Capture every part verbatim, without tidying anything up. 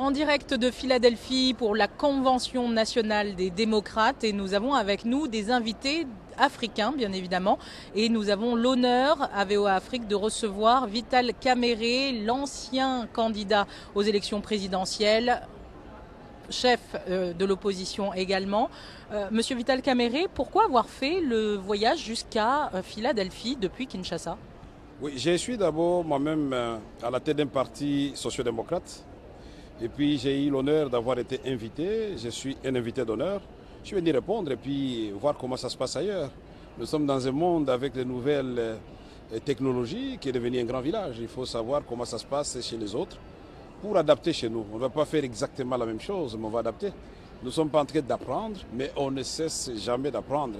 en direct de Philadelphie pour la Convention nationale des démocrates et nous avons avec nous des invités africains bien évidemment et nous avons l'honneur à V O A Afrique de recevoir Vital Kamerhe, l'ancien candidat aux élections présidentielles, chef de l'opposition également. Monsieur Vital Kamerhe, pourquoi avoir fait le voyage jusqu'à Philadelphie depuis Kinshasa? Oui, je suis d'abord moi-même à la tête d'un parti sociodémocrate et puis j'ai eu l'honneur d'avoir été invité, je suis un invité d'honneur, je vais y répondre et puis voir comment ça se passe ailleurs. Nous sommes dans un monde avec les nouvelles technologies qui est devenu un grand village, il faut savoir comment ça se passe chez les autres pour adapter chez nous. On ne va pas faire exactement la même chose, mais on va adapter. Nous ne sommes pas en train d'apprendre, mais on ne cesse jamais d'apprendre.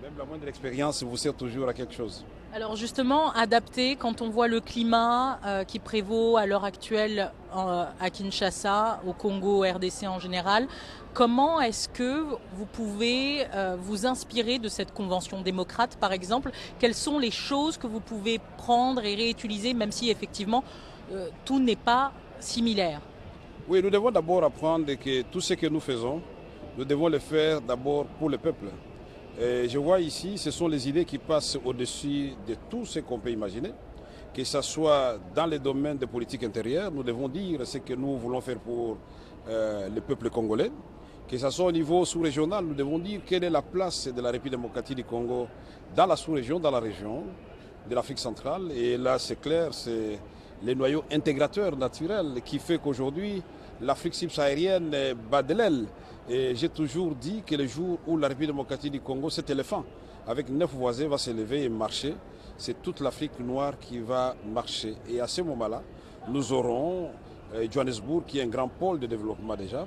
Même la moindre expérience vous sert toujours à quelque chose. Alors justement, adapter, quand on voit le climat euh, qui prévaut à l'heure actuelle euh, à Kinshasa, au Congo, au R D C en général, comment est-ce que vous pouvez euh, vous inspirer de cette convention démocrate, par exemple? Quelles sont les choses que vous pouvez prendre et réutiliser, même si effectivement euh, tout n'est pas similaire? Oui, nous devons d'abord apprendre que tout ce que nous faisons, nous devons le faire d'abord pour le peuple. Et je vois ici, ce sont les idées qui passent au-dessus de tout ce qu'on peut imaginer, que ce soit dans les domaines de politique intérieure, nous devons dire ce que nous voulons faire pour euh, le peuple congolais, que ce soit au niveau sous-régional, nous devons dire quelle est la place de la République démocratique du Congo dans la sous-région, dans la région de l'Afrique centrale. Et là, c'est clair, c'est les noyaux intégrateurs naturels qui fait qu'aujourd'hui, l'Afrique subsaharienne bat de l'aile. Et j'ai toujours dit que le jour où la République démocratique du Congo, cet éléphant, avec neuf voisins, va se lever et marcher, c'est toute l'Afrique noire qui va marcher. Et à ce moment-là, nous aurons Johannesburg, qui est un grand pôle de développement déjà,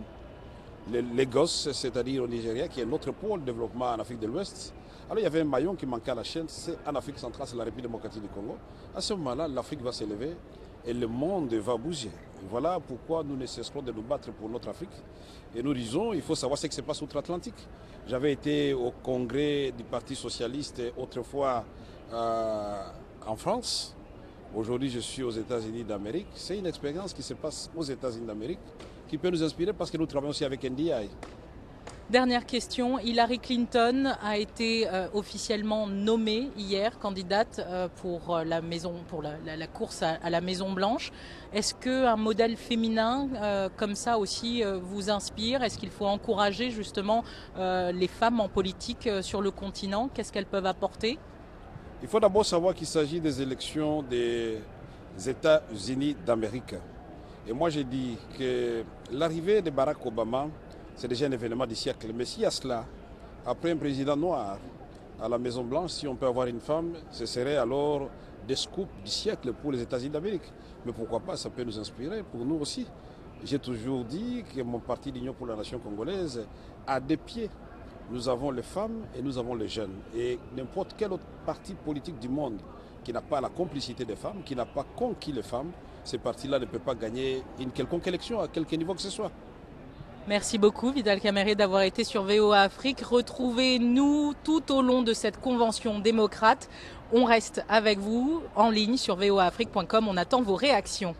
les Lagos, c'est-à-dire au Nigeria, qui est notre pôle de développement en Afrique de l'Ouest. Alors il y avait un maillon qui manquait à la chaîne, c'est en Afrique centrale, c'est la République démocratique du Congo. À ce moment-là, l'Afrique va se lever et le monde va bouger. Voilà pourquoi nous ne cesserons de nous battre pour notre Afrique. Et nous disons, il faut savoir ce qui se passe outre-Atlantique. J'avais été au congrès du Parti Socialiste autrefois euh, en France. Aujourd'hui, je suis aux États-Unis d'Amérique. C'est une expérience qui se passe aux États-Unis d'Amérique qui peut nous inspirer parce que nous travaillons aussi avec N D I. Dernière question, Hillary Clinton a été euh, officiellement nommée hier candidate euh, pour, la, maison, pour la, la, la course à, à la Maison Blanche. Est-ce qu'un modèle féminin euh, comme ça aussi euh, vous inspire? Est-ce qu'il faut encourager justement euh, les femmes en politique euh, sur le continent? Qu'est-ce qu'elles peuvent apporter? Il faut d'abord savoir qu'il s'agit des élections des États-Unis d'Amérique. Et moi j'ai dit que l'arrivée de Barack Obama, c'est déjà un événement du siècle. Mais si à cela, après un président noir à la Maison Blanche, si on peut avoir une femme, ce serait alors des scoops du siècle pour les États-Unis d'Amérique. Mais pourquoi pas, ça peut nous inspirer, pour nous aussi. J'ai toujours dit que mon parti d'Union pour la Nation congolaise a des pieds. Nous avons les femmes et nous avons les jeunes. Et n'importe quel autre parti politique du monde qui n'a pas la complicité des femmes, qui n'a pas conquis les femmes, ces partis-là ne peuvent pas gagner une quelconque élection à quelque niveau que ce soit. Merci beaucoup Vital Kamerhe d'avoir été sur V O A Afrique. Retrouvez-nous tout au long de cette convention démocrate. On reste avec vous en ligne sur voa afrique point com. On attend vos réactions.